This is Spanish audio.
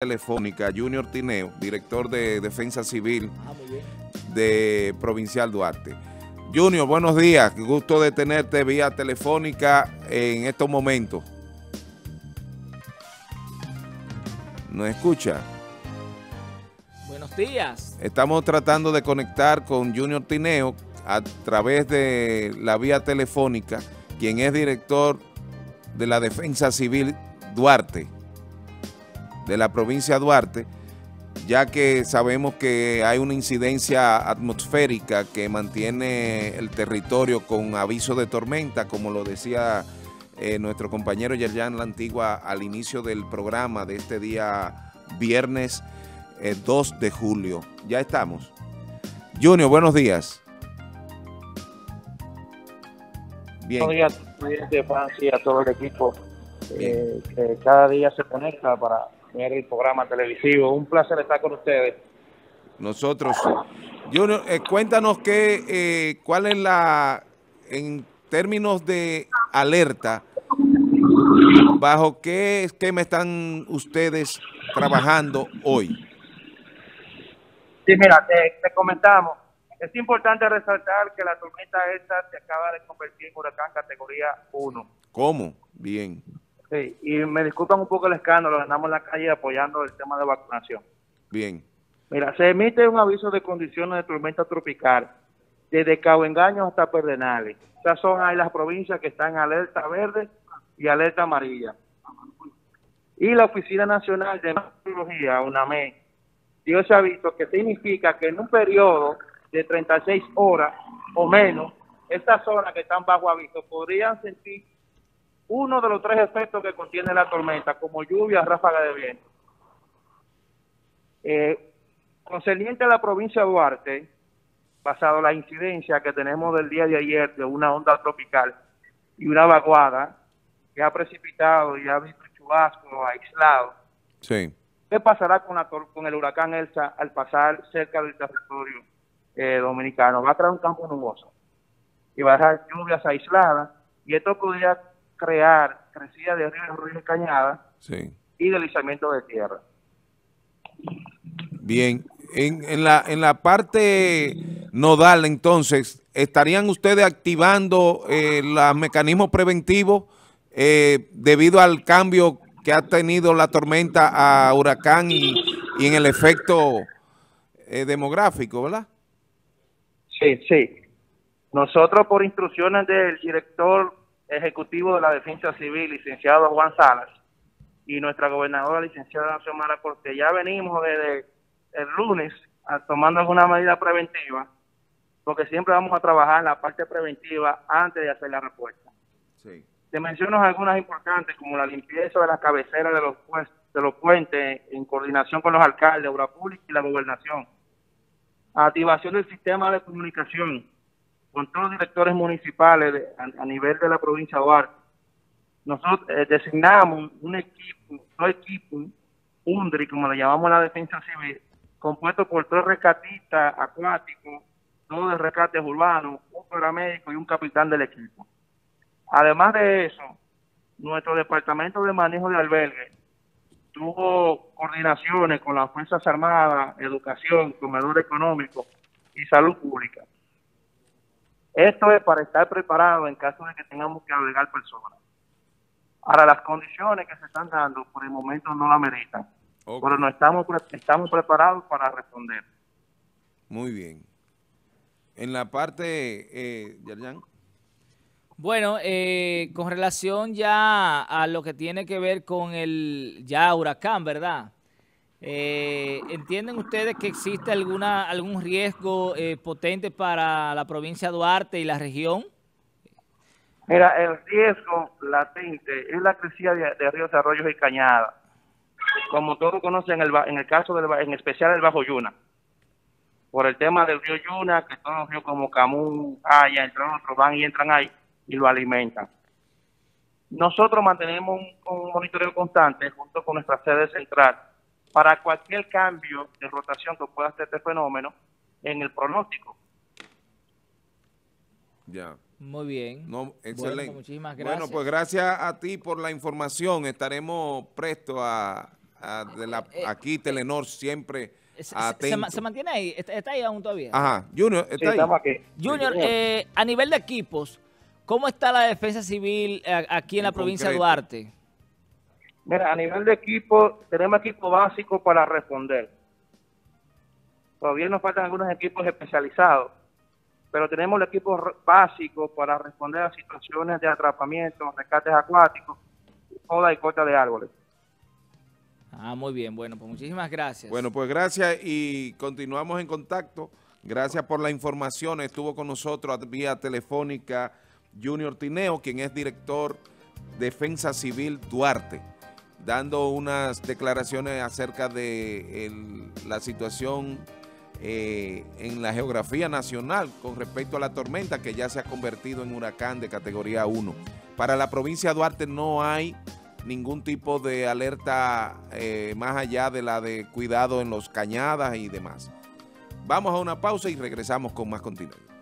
Telefónica, Junior Tineo, director de Defensa Civil de Provincial Duarte. Junior, buenos días, gusto de tenerte vía telefónica en estos momentos. ¿Nos escucha? Buenos días. Estamos tratando de conectar con Junior Tineo a través de la vía telefónica, quien es director de la Defensa Civil Duarte, de la provincia de Duarte, ya que sabemos que hay una incidencia atmosférica que mantiene el territorio con aviso de tormenta, como lo decía nuestro compañero Yerjan Lantigua al inicio del programa de este día viernes 2 de julio. Ya estamos. Junior, buenos días. Bien. Buenos días, Estefan, y a todo el equipo que cada día se conecta para ver el programa televisivo. Un placer estar con ustedes. Nosotros. Junior, cuéntanos que, cuál es la, en términos de alerta, ¿bajo qué esquema están ustedes trabajando hoy? Sí, mira, te comentamos. Es importante resaltar que la tormenta esta se acaba de convertir en huracán categoría 1. ¿Cómo? Bien. Sí, y me disculpan un poco el escándalo, andamos en la calle apoyando el tema de vacunación. Bien. Mira, se emite un aviso de condiciones de tormenta tropical, desde Cabo Engaño hasta Perdenales. Estas son ahí las provincias que están en alerta verde y alerta amarilla. Y la Oficina Nacional de Meteorología, ONAMET, dio ese aviso que significa que en un periodo de 36 horas o menos, estas zonas que están bajo aviso podrían sentir uno de los tres efectos que contiene la tormenta, como lluvia, ráfaga de viento. Concerniente a la provincia de Duarte, basado en la incidencia que tenemos del día de ayer de una onda tropical y una vaguada que ha precipitado y ha visto chubascos aislados, sí. ¿Qué pasará con el huracán Elsa al pasar cerca del territorio dominicano? Va a crear un campo nuboso y va a dejar lluvias aisladas, y esto podría crear crecida de río Ruiz de Cañada, sí, y deslizamiento de tierra. Bien, en la parte nodal, entonces, ¿estarían ustedes activando los mecanismos preventivos debido al cambio que ha tenido la tormenta a huracán y en el efecto demográfico, verdad? Sí, sí. Nosotros, por instrucciones del director ejecutivo de la Defensa Civil, licenciado Juan Salas, y nuestra gobernadora, licenciada Xiomara Cortés, ya venimos desde el lunes tomando alguna medida preventiva, porque siempre vamos a trabajar en la parte preventiva antes de hacer la respuesta. Sí. Te menciono algunas importantes, como la limpieza de las cabeceras de los puentes en coordinación con los alcaldes, obra pública y la gobernación, activación del sistema de comunicación con todos los directores municipales a nivel de la provincia de Duarte. Nosotros designamos un equipo, dos equipos, UNDRI, como le llamamos la Defensa Civil, compuesto por tres rescatistas acuáticos, dos de rescates urbanos, un paramédico y un capitán del equipo. Además de eso, nuestro departamento de manejo de albergue tuvo coordinaciones con las Fuerzas Armadas, Educación, Comedor Económico y Salud Pública. Esto es para estar preparado en caso de que tengamos que albergar personas. Ahora, las condiciones que se están dando por el momento no la meritan, okay, pero no estamos preparados para responder. Muy bien. En la parte, Yerjan. Bueno, con relación ya a lo que tiene que ver con el ya huracán, ¿verdad? ¿Entienden ustedes que existe algún riesgo potente para la provincia de Duarte y la región? Mira, el riesgo latente es la crecida de ríos, arroyos y cañadas. Como todos conocen, en el caso, en especial, el Bajo Yuna. Por el tema del río Yuna, que todos los ríos como Camún, haya, entre otros, van y entran ahí y lo alimentan. Nosotros mantenemos un monitoreo constante junto con nuestra sede central para cualquier cambio de rotación que pueda hacer este fenómeno en el pronóstico. Ya. Muy bien. No, excelente. Bueno, muchísimas gracias. Bueno, pues gracias a ti por la información. Estaremos prestos a aquí Telenor siempre atento. Se mantiene ahí, está ahí aún todavía. Ajá, Junior, está ahí. Aquí. Junior, a nivel de equipos, ¿cómo está la defensa civil aquí en la provincia de Duarte? Mira, a nivel de equipo, tenemos equipo básico para responder. Todavía nos faltan algunos equipos especializados, pero tenemos el equipo básico para responder a situaciones de atrapamiento, rescates acuáticos, poda y corta de árboles. Ah, muy bien. Bueno, pues muchísimas gracias. Bueno, pues gracias y continuamos en contacto. Gracias por la información. Estuvo con nosotros vía telefónica Junior Tineo, quien es director Defensa Civil Duarte, dando unas declaraciones acerca de la situación en la geografía nacional con respecto a la tormenta que ya se ha convertido en huracán de categoría 1. Para la provincia de Duarte no hay ningún tipo de alerta más allá de la de cuidado en los cañadas y demás. Vamos a una pausa y regresamos con más contenido.